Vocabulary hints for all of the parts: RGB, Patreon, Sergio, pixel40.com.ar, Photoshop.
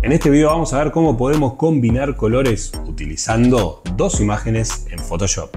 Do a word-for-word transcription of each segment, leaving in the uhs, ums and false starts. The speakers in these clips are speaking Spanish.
En este video vamos a ver cómo podemos combinar colores utilizando dos imágenes en Photoshop.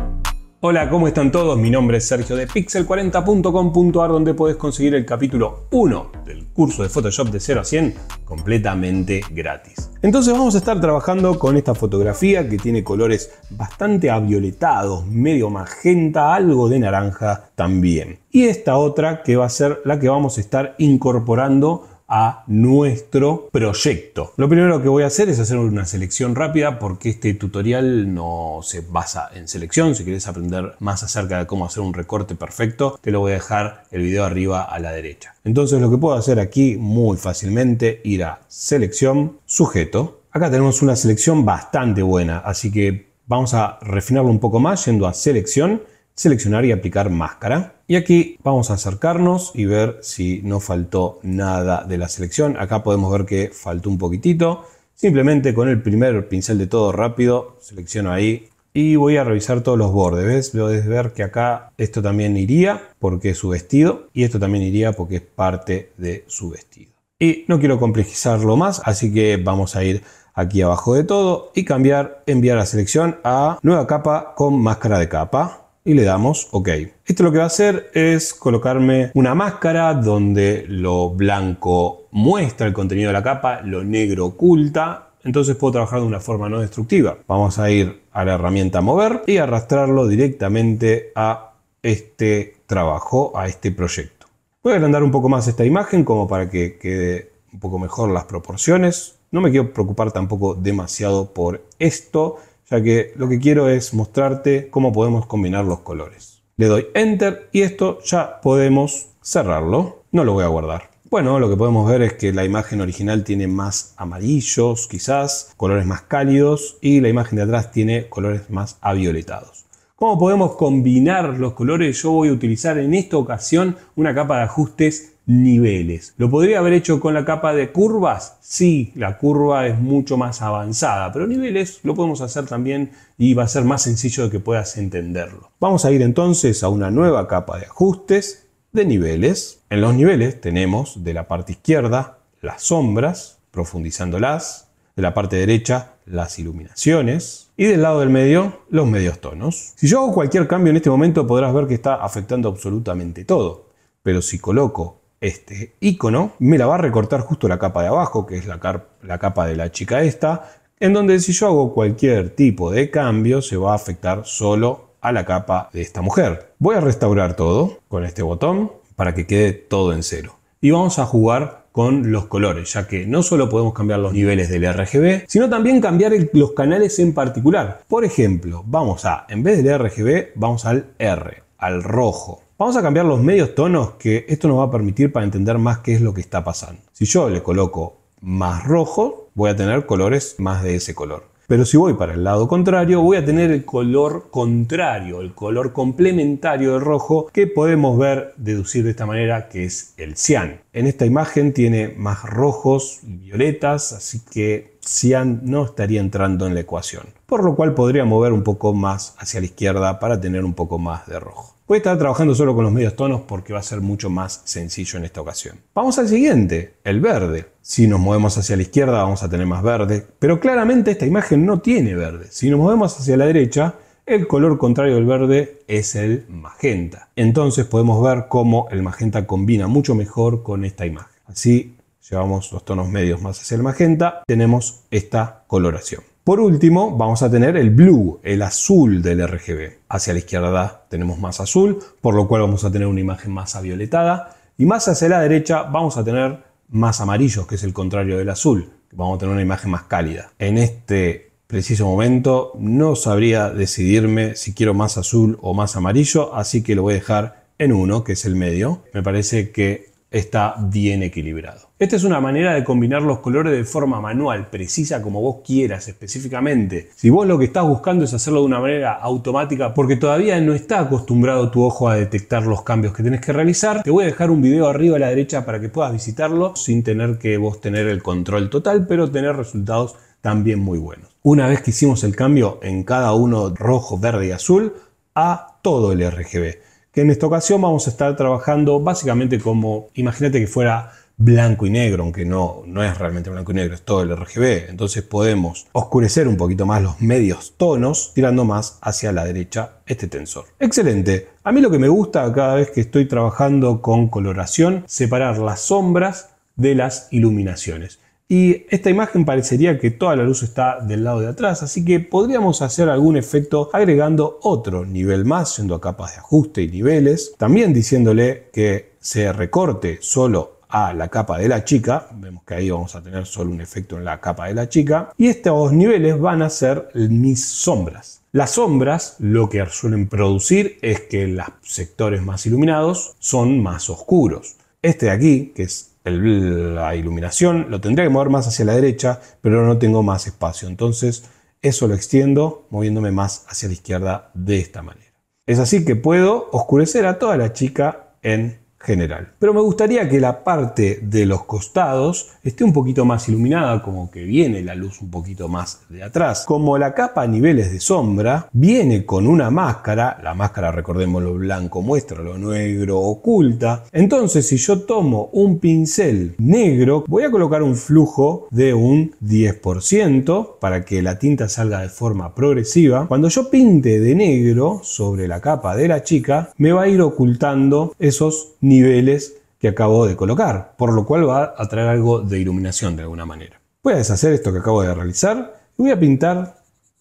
Hola, ¿cómo están todos? Mi nombre es Sergio de pixel cuarenta punto com punto a r, donde podés conseguir el capítulo uno del curso de Photoshop de cero a cien completamente gratis. Entonces vamos a estar trabajando con esta fotografía que tiene colores bastante avioletados, medio magenta, algo de naranja también. Y esta otra que va a ser la que vamos a estar incorporando a nuestro proyecto. Lo primero que voy a hacer es hacer una selección rápida, porque este tutorial no se basa en selección. Si querés aprender más acerca de cómo hacer un recorte perfecto, te lo voy a dejar el video arriba a la derecha. Entonces lo que puedo hacer aquí muy fácilmente, ir a selección, sujeto. Acá tenemos una selección bastante buena, así que vamos a refinarlo un poco más yendo a selección, seleccionar y aplicar máscara. Y aquí vamos a acercarnos y ver si no faltó nada de la selección. Acá podemos ver que faltó un poquitito. Simplemente con el primer pincel de todo rápido, selecciono ahí y voy a revisar todos los bordes. ¿Ves? Podés ver que acá esto también iría porque es su vestido, y esto también iría porque es parte de su vestido. Y no quiero complejizarlo más, así que vamos a ir aquí abajo de todo y cambiar, enviar la selección a nueva capa con máscara de capa. Y le damos OK. Esto lo que va a hacer es colocarme una máscara donde lo blanco muestra el contenido de la capa, lo negro oculta. Entonces puedo trabajar de una forma no destructiva. Vamos a ir a la herramienta mover y arrastrarlo directamente a este trabajo, a este proyecto. Voy a agrandar un poco más esta imagen como para que quede un poco mejor las proporciones. No me quiero preocupar tampoco demasiado por esto, ya que lo que quiero es mostrarte cómo podemos combinar los colores. Le doy Enter y esto ya podemos cerrarlo. No lo voy a guardar. Bueno, lo que podemos ver es que la imagen original tiene más amarillos, quizás, colores más cálidos, y la imagen de atrás tiene colores más avioletados. ¿Cómo podemos combinar los colores? Yo voy a utilizar en esta ocasión una capa de ajustes niveles. ¿Lo podría haber hecho con la capa de curvas? Sí, la curva es mucho más avanzada, pero niveles lo podemos hacer también y va a ser más sencillo de que puedas entenderlo. Vamos a ir entonces a una nueva capa de ajustes de niveles. En los niveles tenemos de la parte izquierda las sombras, profundizándolas, de la parte derecha las iluminaciones y del lado del medio los medios tonos. Si yo hago cualquier cambio en este momento podrás ver que está afectando absolutamente todo, pero si coloco este icono, me la va a recortar justo la capa de abajo, que es la, la capa de la chica esta, en donde si yo hago cualquier tipo de cambio se va a afectar solo a la capa de esta mujer. Voy a restaurar todo con este botón para que quede todo en cero. Y vamos a jugar con los colores, ya que no solo podemos cambiar los niveles del R G B, sino también cambiar el, los canales en particular. Por ejemplo, vamos a, en vez del R G B, vamos al R, al rojo. Vamos a cambiar los medios tonos, que esto nos va a permitir para entender más qué es lo que está pasando. Si yo le coloco más rojo, voy a tener colores más de ese color. Pero si voy para el lado contrario, voy a tener el color contrario, el color complementario del rojo, que podemos ver, deducir de esta manera, que es el cian. En esta imagen tiene más rojos y violetas, así que cian no estaría entrando en la ecuación. Por lo cual podría mover un poco más hacia la izquierda para tener un poco más de rojo. Voy a estar trabajando solo con los medios tonos porque va a ser mucho más sencillo en esta ocasión. Vamos al siguiente, el verde. Si nos movemos hacia la izquierda vamos a tener más verde, pero claramente esta imagen no tiene verde. Si nos movemos hacia la derecha, el color contrario del verde es el magenta. Entonces podemos ver cómo el magenta combina mucho mejor con esta imagen. Así llevamos los tonos medios más hacia el magenta, tenemos esta coloración. Por último, vamos a tener el blue, el azul del R G B. Hacia la izquierda tenemos más azul, por lo cual vamos a tener una imagen más avioletada. Y más hacia la derecha vamos a tener más amarillos, que es el contrario del azul. Vamos a tener una imagen más cálida. En este preciso momento no sabría decidirme si quiero más azul o más amarillo, así que lo voy a dejar en uno, que es el medio. Me parece que está bien equilibrado. Esta es una manera de combinar los colores de forma manual, precisa, como vos quieras específicamente. Si vos lo que estás buscando es hacerlo de una manera automática porque todavía no está acostumbrado tu ojo a detectar los cambios que tenés que realizar, te voy a dejar un video arriba a la derecha para que puedas visitarlo sin tener que vos tener el control total, pero tener resultados también muy buenos. Una vez que hicimos el cambio en cada uno, rojo, verde y azul, a todo el R G B, que en esta ocasión vamos a estar trabajando básicamente como, imagínate que fuera blanco y negro, aunque no, no es realmente blanco y negro, es todo el R G B. Entonces podemos oscurecer un poquito más los medios tonos, tirando más hacia la derecha este tensor. Excelente. A mí lo que me gusta cada vez que estoy trabajando con coloración, separar las sombras de las iluminaciones. Y esta imagen parecería que toda la luz está del lado de atrás, así que podríamos hacer algún efecto agregando otro nivel más, yendo a capas de ajuste y niveles. También diciéndole que se recorte solo a la capa de la chica. Vemos que ahí vamos a tener solo un efecto en la capa de la chica. Y estos niveles van a ser mis sombras. Las sombras lo que suelen producir es que los sectores más iluminados son más oscuros. Este de aquí, que es el, la iluminación, lo tendría que mover más hacia la derecha, pero no tengo más espacio. Entonces eso lo extiendo moviéndome más hacia la izquierda de esta manera. Es así que puedo oscurecer a toda la chica en general. Pero me gustaría que la parte de los costados esté un poquito más iluminada, como que viene la luz un poquito más de atrás. Como la capa a niveles de sombra viene con una máscara, la máscara, recordemos, lo blanco muestra, lo negro oculta. Entonces si yo tomo un pincel negro, voy a colocar un flujo de un diez por ciento para que la tinta salga de forma progresiva. Cuando yo pinte de negro sobre la capa de la chica, me va a ir ocultando esos negros niveles que acabo de colocar, por lo cual va a traer algo de iluminación de alguna manera. Voy a deshacer esto que acabo de realizar y voy a pintar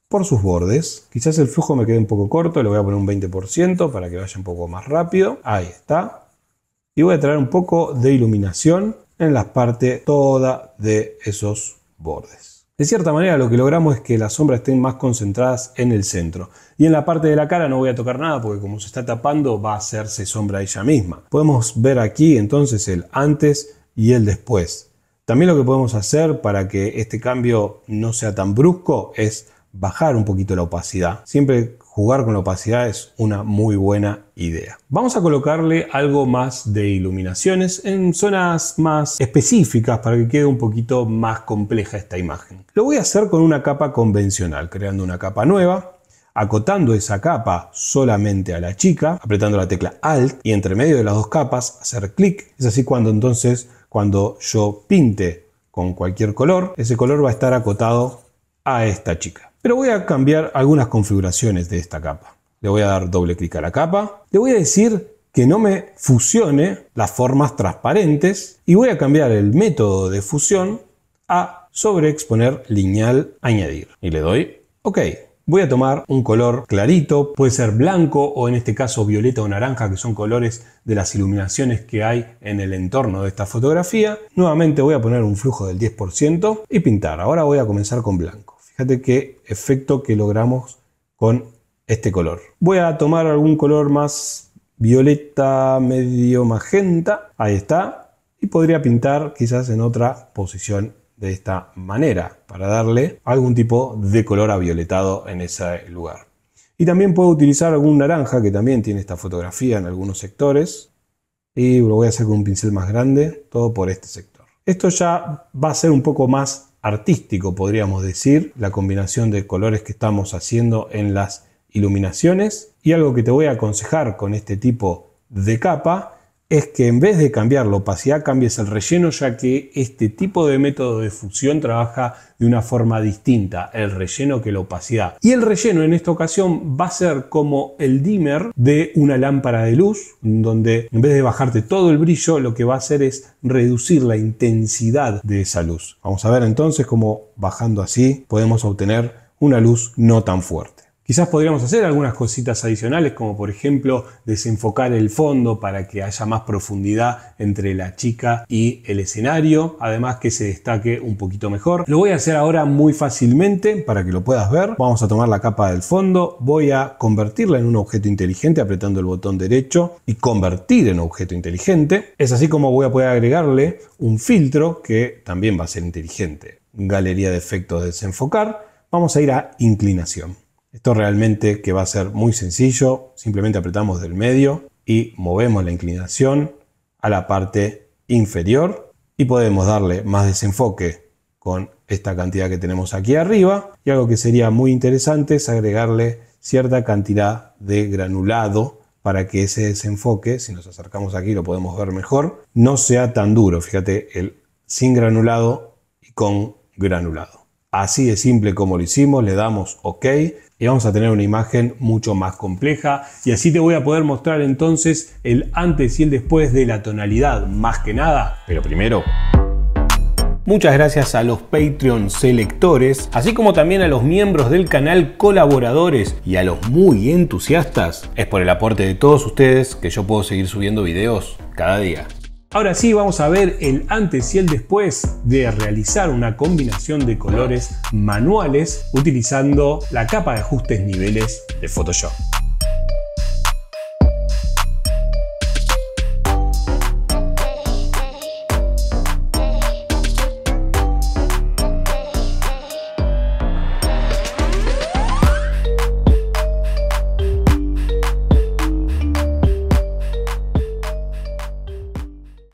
por sus bordes. Quizás el flujo me quede un poco corto, le voy a poner un veinte por ciento para que vaya un poco más rápido. Ahí está. Y voy a traer un poco de iluminación en la parte toda de esos bordes. De cierta manera lo que logramos es que las sombras estén más concentradas en el centro. Y en la parte de la cara no voy a tocar nada porque como se está tapando va a hacerse sombra ella misma. Podemos ver aquí entonces el antes y el después. También lo que podemos hacer para que este cambio no sea tan brusco es bajar un poquito la opacidad. Siempre jugar con la opacidad es una muy buena idea. Vamos a colocarle algo más de iluminaciones en zonas más específicas para que quede un poquito más compleja esta imagen. Lo voy a hacer con una capa convencional, creando una capa nueva, acotando esa capa solamente a la chica, apretando la tecla Alt y entre medio de las dos capas hacer clic. Es así cuando entonces, cuando yo pinte con cualquier color, ese color va a estar acotado a esta chica. Pero voy a cambiar algunas configuraciones de esta capa. Le voy a dar doble clic a la capa. Le voy a decir que no me fusione las formas transparentes. Y voy a cambiar el método de fusión a sobreexponer lineal añadir. Y le doy OK. Voy a tomar un color clarito. Puede ser blanco o en este caso violeta o naranja, que son colores de las iluminaciones que hay en el entorno de esta fotografía. Nuevamente voy a poner un flujo del diez por ciento y pintar. Ahora voy a comenzar con blanco. Fíjate qué efecto que logramos con este color. Voy a tomar algún color más violeta, medio magenta. Ahí está. Y podría pintar quizás en otra posición de esta manera para darle algún tipo de color avioletado en ese lugar. Y también puedo utilizar algún naranja que también tiene esta fotografía en algunos sectores. Y lo voy a hacer con un pincel más grande, todo por este sector. Esto ya va a ser un poco más artístico, podríamos decir, la combinación de colores que estamos haciendo en las iluminaciones. Y algo que te voy a aconsejar con este tipo de capa es que en vez de cambiar la opacidad cambies el relleno, ya que este tipo de método de fusión trabaja de una forma distinta el relleno que la opacidad. Y el relleno en esta ocasión va a ser como el dimmer de una lámpara de luz, donde en vez de bajarte todo el brillo, lo que va a hacer es reducir la intensidad de esa luz. Vamos a ver entonces cómo bajando así podemos obtener una luz no tan fuerte. Quizás podríamos hacer algunas cositas adicionales, como por ejemplo desenfocar el fondo para que haya más profundidad entre la chica y el escenario, además que se destaque un poquito mejor. Lo voy a hacer ahora muy fácilmente para que lo puedas ver. Vamos a tomar la capa del fondo, voy a convertirla en un objeto inteligente apretando el botón derecho y convertir en objeto inteligente. Es así como voy a poder agregarle un filtro que también va a ser inteligente. Galería de efectos de desenfocar, vamos a ir a inclinación. Esto realmente que va a ser muy sencillo, simplemente apretamos del medio y movemos la inclinación a la parte inferior y podemos darle más desenfoque con esta cantidad que tenemos aquí arriba. Y algo que sería muy interesante es agregarle cierta cantidad de granulado para que ese desenfoque, si nos acercamos aquí lo podemos ver mejor, no sea tan duro. Fíjate, el sin granulado y con granulado. Así de simple como lo hicimos, le damos OK y vamos a tener una imagen mucho más compleja. Y así te voy a poder mostrar entonces el antes y el después de la tonalidad, más que nada, pero primero... Muchas gracias a los Patreon selectores, así como también a los miembros del canal colaboradores y a los muy entusiastas. Es por el aporte de todos ustedes que yo puedo seguir subiendo videos cada día. Ahora sí, vamos a ver el antes y el después de realizar una combinación de colores manuales utilizando la capa de ajustes niveles de Photoshop.